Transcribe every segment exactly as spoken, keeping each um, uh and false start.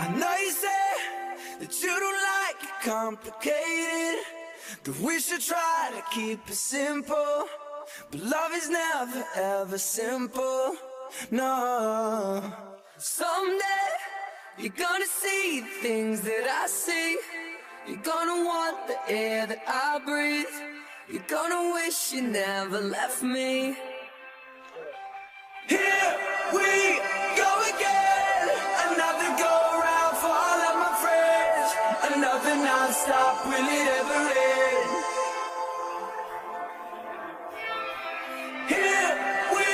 I know you said that you don't like it complicated, that we should try to keep it simple, but love is never ever simple, no. Someday you're gonna see the things that I see, you're gonna want the air that I breathe, you're gonna wish you never left me. Here we go again, another go round for all of my friends, another non-stop, will it ever end? Here we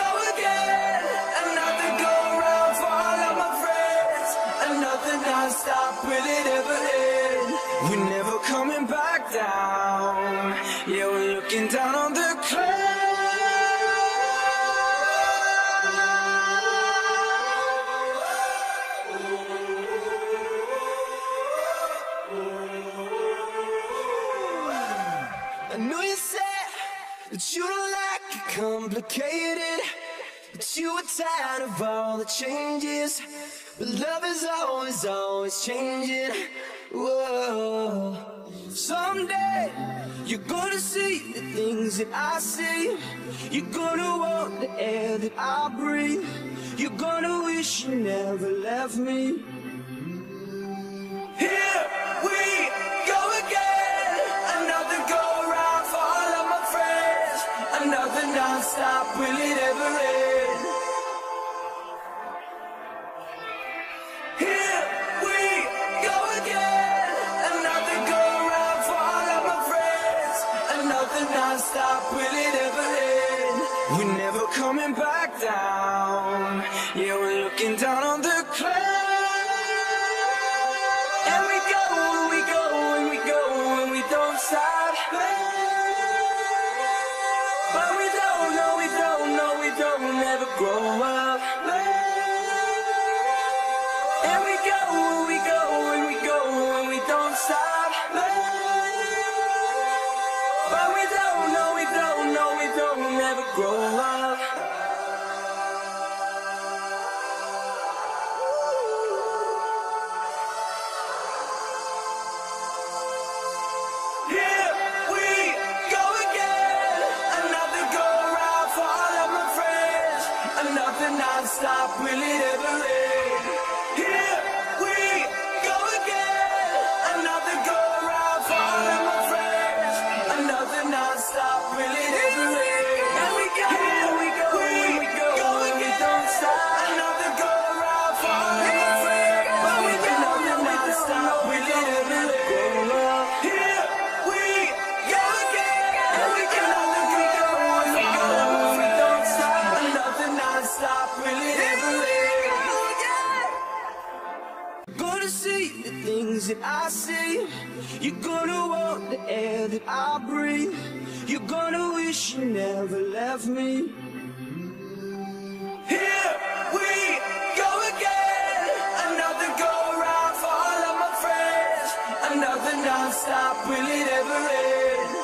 go again, another go round for all of my friends, another non-stop, will it ever end? We're never coming back down, yeah, we're looking down on the clouds. I know you said that you don't like it complicated, that you were tired of all the changes, but love is always, always changing. Whoa. Someday you're gonna see the things that I see, you're gonna want the air that I breathe, you're gonna wish you never left me. Here we go again, another go round for all of my friends, another non-stop, will it ever end? Here we go again, another go round for all of my friends, another non-stop, will it ever end? We're never coming back down, yeah, we're looking down on the clouds. And we go, and we go, and we go, and we don't stop. But we don't, no, we don't, no, we don't ever grow up. And we go, and we go, and we go, and we don't stop. But we don't, no, we don't, no, we don't ever grow up. Non-stop, will it ever end? Here we go again, another go round for all of my friends, another non-stop, will it ever end? And we go, and we go, and we go, and we don't stop. Another go round for all of my friends, but we don't, another non-stop, will it ever end? Here we go again, and we go, and we go, and we go, and we don't stop. Another non-stop, will it ever end? Gonna see the things that I see, you're gonna want the air that I breathe, you're gonna wish you never left me. Here we go again, another go round for all of my friends, another non-stop, will it ever end?